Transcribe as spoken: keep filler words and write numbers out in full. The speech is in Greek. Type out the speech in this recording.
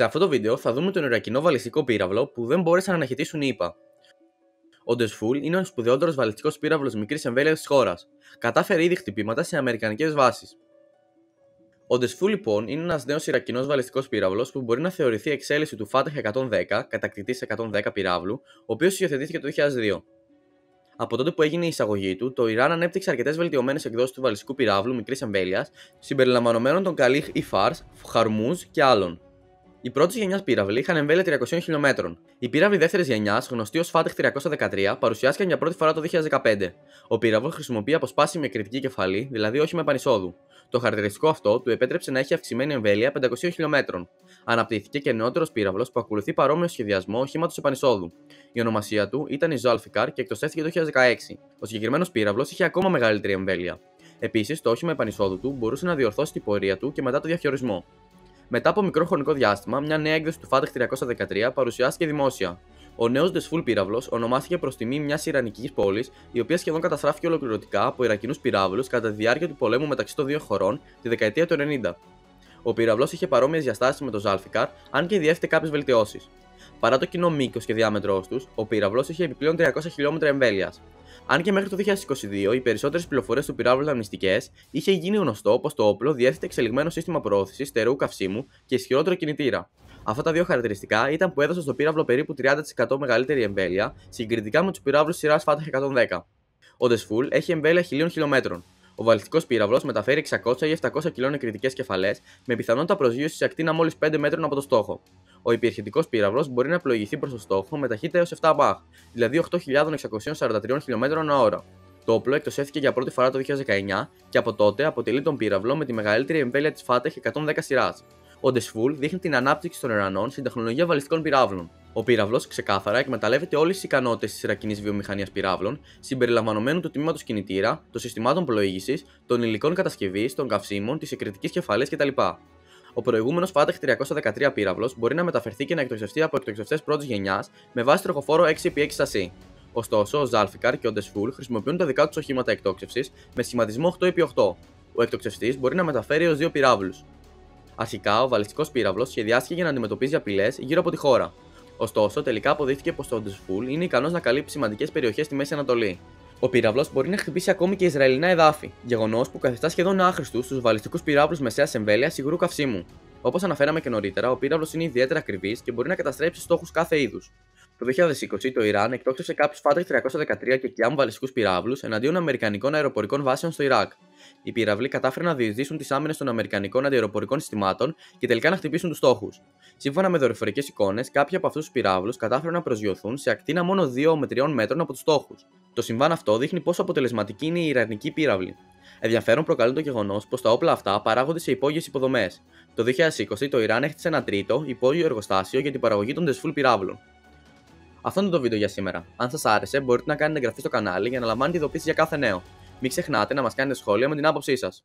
Σε αυτό το βίντεο θα δούμε τον Ιρακινό βαλιστικό πύραυλο που δεν μπόρεσαν να αναχαιτήσουν οι ΗΠΑ. Ο Dezful είναι ο σπουδαιότερος βαλιστικός πύραυλος μικρής εμβέλειας της χώρας. Κατάφερε ήδη χτυπήματα σε αμερικανικές βάσεις. Ο Dezful λοιπόν είναι ένας νέος Ιρακινός βαλιστικός πύραυλος που μπορεί να θεωρηθεί εξέλιξη του Fateh εκατόν δέκα, κατακτητής εκατόν δέκα πυράβλου, ο οποίος υιοθετήθηκε το δύο χιλιάδες δύο. Από τότε που έγινε η εισαγωγή του, το Ιράν ανέπτυξε αρκετές βελτιωμένες εκδόσεις του βαλιστικού πυράβλου μικρής εμβέλειας, συμπεριλαμβανομένων των Khalij-e Fars, Hormuz και άλλων. Οι πρώτη γενιά πύραυλοι είχαν εμβέλεια τριακοσίων χιλιομέτρων. Οι πύραυλοι δεύτερη γενιά, γνωστοί ως Fateh τριακόσια δεκατρία, παρουσιάστηκαν για πρώτη φορά το δύο χιλιάδες δεκαπέντε. Ο πύραυλος χρησιμοποιεί αποσπάσιμη εκρητική κεφαλή, δηλαδή όχημα επανεισόδου. Το χαρακτηριστικό αυτό του επέτρεψε να έχει αυξημένη εμβέλεια πεντακοσίων χιλιομέτρων. Αναπτύχθηκε και νεότερος πύραυλος που ακολουθεί παρόμοιο σχεδιασμό οχήματος επανεισόδου. Η ονομασία του ήταν η Zulfiqar και εκτοστεύθηκε το δύο χιλιάδες δεκαέξι. Ο συγκεκριμένος πύραυλος είχε ακόμα μεγαλύτερη εμβέλεια. Επίσης, το όχημα επανεισόδου του μπορούσε να διορθώσει την πορεία του και μετά το διαχειρισμό. Μετά από μικρό χρονικό διάστημα, μια νέα έκδοση του Fateh τριακόσια δεκατρία παρουσιάστηκε δημόσια. Ο νέος Dezful πύραυλος ονομάστηκε προς τιμή μιας ιρανικής πόλης, η οποία σχεδόν καταστράφηκε ολοκληρωτικά από Ιρακινούς πυράβλους κατά τη διάρκεια του πολέμου μεταξύ των δύο χωρών τη δεκαετία του ενενήντα. Ο πύραυλος είχε παρόμοιες διαστάσεις με το Zulfiqar, αν και διέφερε κάποιες βελτιώσεις. Παρά το κοινό μήκος και διάμετρός τους, ο πύραυλος είχε επιπλέον τριακόσια χιλιόμετρα εμβέλειας. Αν και μέχρι το δύο χιλιάδες είκοσι δύο οι περισσότερες πληροφορίες του πυράβλου ήταν μυστικές, είχε γίνει γνωστό πως το όπλο διέθετε εξελιγμένο σύστημα προώθησης στερεού καυσίμου και ισχυρότερο κινητήρα. Αυτά τα δύο χαρακτηριστικά ήταν που έδωσαν στο πύραυλο περίπου τριάντα τοις εκατό μεγαλύτερη εμβέλεια συγκριτικά με τους πυράβλους σειράς Fateh εκατόν δέκα. Ο Dezful έχει εμβέλεια χιλίων χιλιομέτρων. Ο βαλιστικός πύραυλος μεταφέρει εξακόσια ή επτακόσια κιλών εκρητικές κεφαλές με πιθανότητα προσγείωσης σε ακτίνα μόλις πέντε μέτρων από το στόχο. Ο υπερχητικός πύραυλος μπορεί να πλοηγηθεί προς το στόχο με ταχύτητα έως επτά μαχ, δηλαδή οκτώ χιλιάδες εξακόσια σαράντα τρία χιλιόμετρα ανά ώρα. Το όπλο εκτοστεύθηκε για πρώτη φορά το δύο χιλιάδες δεκαεννιά και από τότε αποτελεί τον πύραυλο με τη μεγαλύτερη εμβέλεια της Fateh εκατόν δέκα σειράς. Ο Dezful δείχνει την ανάπτυξη των Ιρανών στην τεχνολογία βαλιστικών πυράβλων. Ο πύραυλος ξεκάθαρα εκμεταλλεύεται όλες τις ικανότητες της Ιρακινής βιομηχανίας πυράβλων, συμπεριλαμβανομένου του τμήματος κινητήρα, των συστημάτων πλοήγησης, των υλικών κατασκευής, των καυσίμων, της εκρητικής κεφαλής κτλ. Ο προηγούμενος Fateh τριακόσια δεκατρία πύραυλος μπορεί να μεταφερθεί και να εκτοξευτεί από εκτοξευτές πρώτης γενιάς με βάση τροχοφόρο έξι επί έξι σασί. Ωστόσο, ο Zulfiqar και ο Dezful χρησιμοποιούν τα δικά τους οχήματα εκτόξευσης με σχηματισμό οκτώ επί οκτώ. Ο εκτοξευτής μπορεί να μεταφέρει έως δύο πυράβλους. Αρχικά, ο βαλιστικός πύραυλος σχεδιάστηκε για να αντιμετωπίζει απειλές γύρω από τη χώρα. Ωστόσο, τελικά αποδείχθηκε πως το Dezful είναι ικανός να καλύψει σημαντικές περιοχές στη Μέση Ανατολή. Ο πύραυλος μπορεί να χτυπήσει ακόμη και Ισραηλινά εδάφη, γεγονός που καθιστά σχεδόν άχρηστους στους βαλιστικούς πυράβλους μεσαίας εμβέλειας υγρού καυσίμου. Όπως αναφέραμε και νωρίτερα, ο πύραυλος είναι ιδιαίτερα ακριβής και μπορεί να καταστρέψει στόχους κάθε είδους. Το δύο χιλιάδες είκοσι το Ιράν εκτόξευσε κάποιους Fateh τριακόσια δεκατρία και Kiam βαλιστικούς πυράβλους εναντίον Αμερικανικών αεροπορικών βάσεων στο Ιράκ. Οι πύραυλοι κατάφεραν να διεισδύσουν τις άμυνες των Αμερικανικών αντιαεροπορικών συστημάτων και τελικά να χτυπήσουν τους στόχους. Σύμφωνα με δορυφορικές εικόνες, κάποιοι από αυτούς τους πυράβλους κατάφεραν να προσγειωθούν σε ακτίνα μόνο δύο με τρία μέτρων από τους στόχους. Το συμβάν αυτό δείχνει πόσο αποτελεσματική είναι η Ιρανική πύραυλη. Ενδιαφέρον προκαλεί το γεγονός πως τα όπλα αυτά παράγονται σε υπόγειες υποδομές. Το δύο χιλιάδες είκοσι το Ιράν έχτισε ένα τρίτο υπόγειο εργοστάσιο για την παραγωγή των Dezful πυράβλων. Αυτό είναι το βίντεο για σήμερα. Αν σας άρεσε, μπορείτε να κάνετε εγγραφή στο κανάλι για να λαμβάνετε ειδοποίησεις για κάθε νέο. Μην ξεχνάτε να μας κάνετε σχόλια με την άποψή σας.